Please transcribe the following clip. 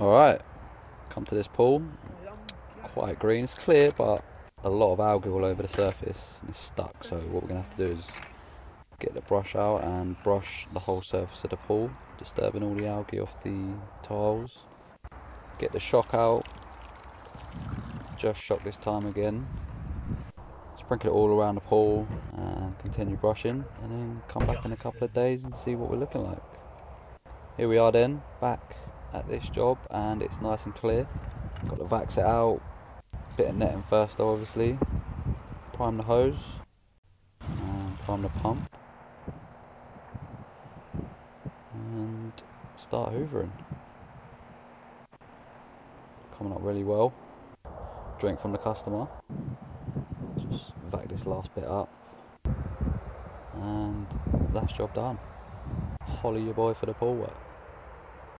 Alright, come to this pool, quite green, it's clear but a lot of algae all over the surface and it's stuck, so what we're going to have to do is get the brush out and brush the whole surface of the pool, disturbing all the algae off the tiles. Get the shock out, just shock this time again, sprinkle it all around the pool and continue brushing, and then come back in a couple of days and see what we're looking like. Here we are then, back at this job, and it's nice and clear. Got to vax it out, bit of netting first though obviously, prime the hose and prime the pump and start hoovering. Coming up really well, drink from the customer. Just vac this last bit up and that's job done. Holly your boy for the pool work.